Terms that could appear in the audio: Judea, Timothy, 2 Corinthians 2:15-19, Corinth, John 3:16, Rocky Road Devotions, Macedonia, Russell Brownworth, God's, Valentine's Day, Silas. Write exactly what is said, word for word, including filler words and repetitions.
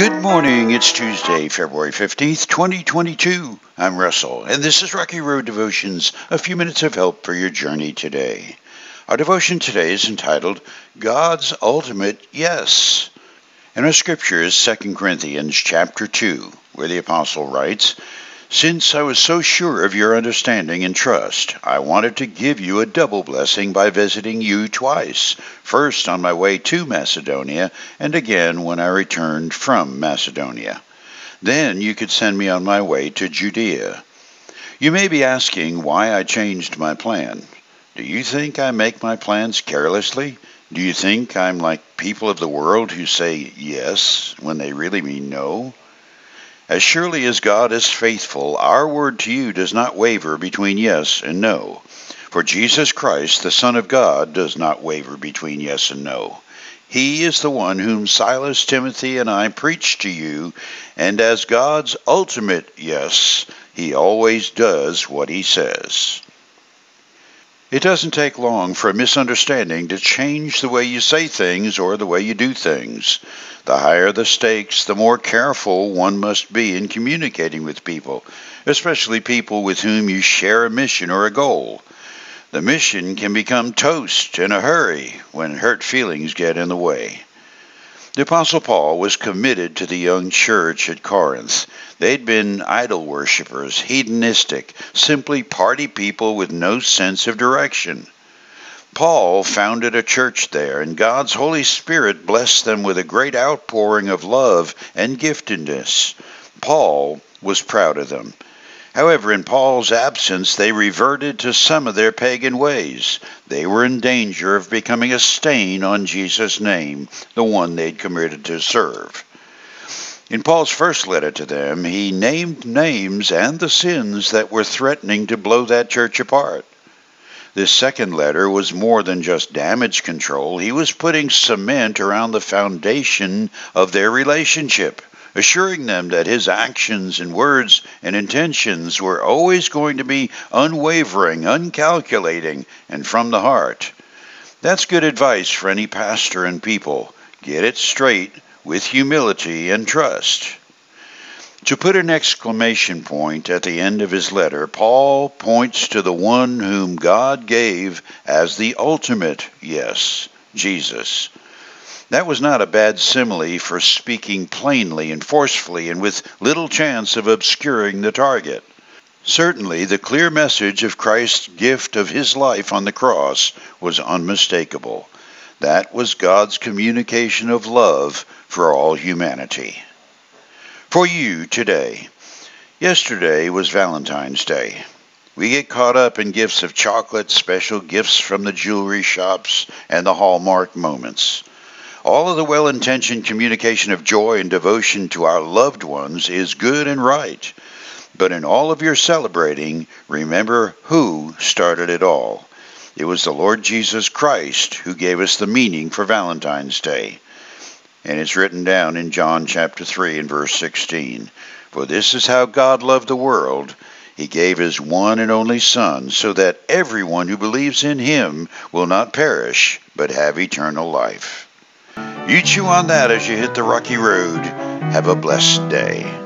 Good morning, it's Tuesday, February fifteenth, twenty twenty-two. I'm Russell, and this is Rocky Road Devotions, a few minutes of help for your journey today. Our devotion today is entitled, God's Ultimate Yes. And our scripture is Second Corinthians chapter two, where the apostle writes, Since I was so sure of your understanding and trust, I wanted to give you a double blessing by visiting you twice, first on my way to Macedonia, and again when I returned from Macedonia. Then you could send me on my way to Judea. You may be asking why I changed my plan. Do you think I make my plans carelessly? Do you think I'm like people of the world who say yes when they really mean no? As surely as God is faithful, our word to you does not waver between yes and no. For Jesus Christ, the Son of God, does not waver between yes and no. He is the one whom Silas, Timothy, and I preached to you, and as God's ultimate yes, he always does what he says. It doesn't take long for a misunderstanding to change the way you say things or the way you do things. The higher the stakes, the more careful one must be in communicating with people, especially people with whom you share a mission or a goal. The mission can become toast in a hurry when hurt feelings get in the way. The Apostle Paul was committed to the young church at Corinth. They'd been idol worshippers, hedonistic, simply party people with no sense of direction. Paul founded a church there, and God's Holy Spirit blessed them with a great outpouring of love and giftedness. Paul was proud of them. However, in Paul's absence, they reverted to some of their pagan ways. They were in danger of becoming a stain on Jesus' name, the one they'd committed to serve. In Paul's first letter to them, he named names and the sins that were threatening to blow that church apart. This second letter was more than just damage control. He was putting cement around the foundation of their relationship, assuring them that his actions and words and intentions were always going to be unwavering, uncalculating, and from the heart. That's good advice for any pastor and people. Get it straight with humility and trust. To put an exclamation point at the end of his letter, Paul points to the one whom God gave as the ultimate yes, Jesus. That was not a bad simile for speaking plainly and forcefully and with little chance of obscuring the target. Certainly, the clear message of Christ's gift of his life on the cross was unmistakable. That was God's communication of love for all humanity. For you today, yesterday was Valentine's Day. We get caught up in gifts of chocolate, special gifts from the jewelry shops, and the Hallmark moments. All of the well-intentioned communication of joy and devotion to our loved ones is good and right. But in all of your celebrating, remember who started it all. It was the Lord Jesus Christ who gave us the meaning for Valentine's Day. And it's written down in John chapter three and verse sixteen. For this is how God loved the world. He gave his one and only Son, so that everyone who believes in him will not perish, but have eternal life. You chew on that as you hit the rocky road. Have a blessed day.